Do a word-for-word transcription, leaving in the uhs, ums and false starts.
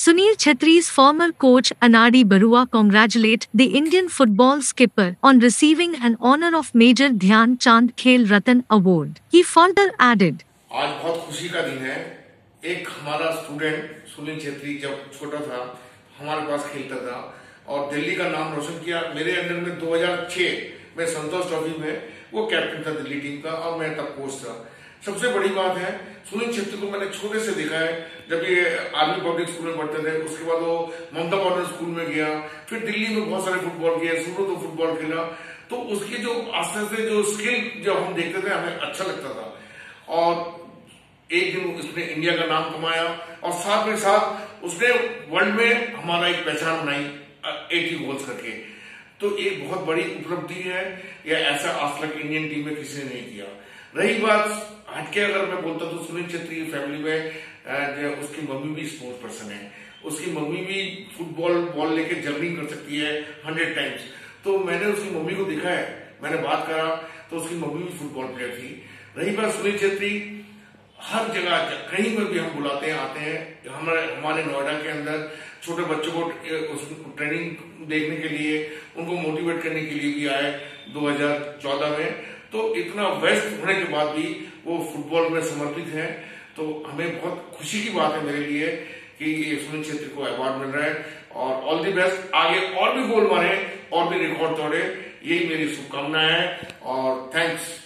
Sunil Chhetri's former coach Anadi Barua congratulate the Indian football skipper on receiving an honor of Major Dhyan Chand Khel Ratan Award. He further added, आज बहुत खुशी का दिन है। एक हमारा student Sunil Chhetri जब छोटा था हमारे पास खेलता था और दिल्ली का नाम रोशन किया। मेरे अंडर में दो हज़ार छह में संतोष ट्रॉफी में वो कैप्टन था दिल्ली टीम का और मैं तब कोच था। सबसे बड़ी बात है सुनील छेत्री को मैंने छोटे से देखा है, जब ये आर्मी पब्लिक स्कूल में पढ़ते थे, उसके बाद वो ममता मॉडर्न स्कूल में गया, फिर दिल्ली में बहुत सारे फुटबॉल किए, सुबह तो फुटबॉल खेला, तो उसकी जो आस्ते से जो स्किल जो हम देखते थे हमें अच्छा लगता था। और एक दिन उसने इंडिया का नाम कमाया और साथ में साथ उसने वर्ल्ड में हमारा एक पहचान बनाई एटी गोल्स करके, तो एक बहुत बड़ी उपलब्धि है। या ऐसा आज तक इंडियन टीम में किसी ने नहीं किया। रही बात हटके अगर मैं बोलता तो सुनील छेत्री की फैमिली में उसकी मम्मी भी स्पोर्ट्स पर्सन है, उसकी मम्मी भी फुटबॉल बॉल लेके जर्निंग कर सकती है हंड्रेड टाइम्स। तो मैंने उसकी मम्मी को देखा है, मैंने बात करा तो उसकी मम्मी भी फुटबॉल प्लेयर थी। रही बात सुनील छेत्री, हर जगह कहीं पर भी हम बुलाते हैं आते हैं। हमारे हमारे नोएडा के अंदर छोटे बच्चों को ट्रेनिंग देखने के लिए उनको मोटिवेट करने के लिए भी आए दो हज़ार चौदह में। तो इतना व्यस्त होने के बाद भी वो फुटबॉल में समर्पित हैं, तो हमें बहुत खुशी की बात है मेरे लिए कि सुनील छेत्री को अवार्ड मिल रहा है। और ऑल दी बेस्ट, आगे और भी गोल मारे और भी रिकॉर्ड तोड़े, यही मेरी शुभकामनाएं है। और थैंक्स।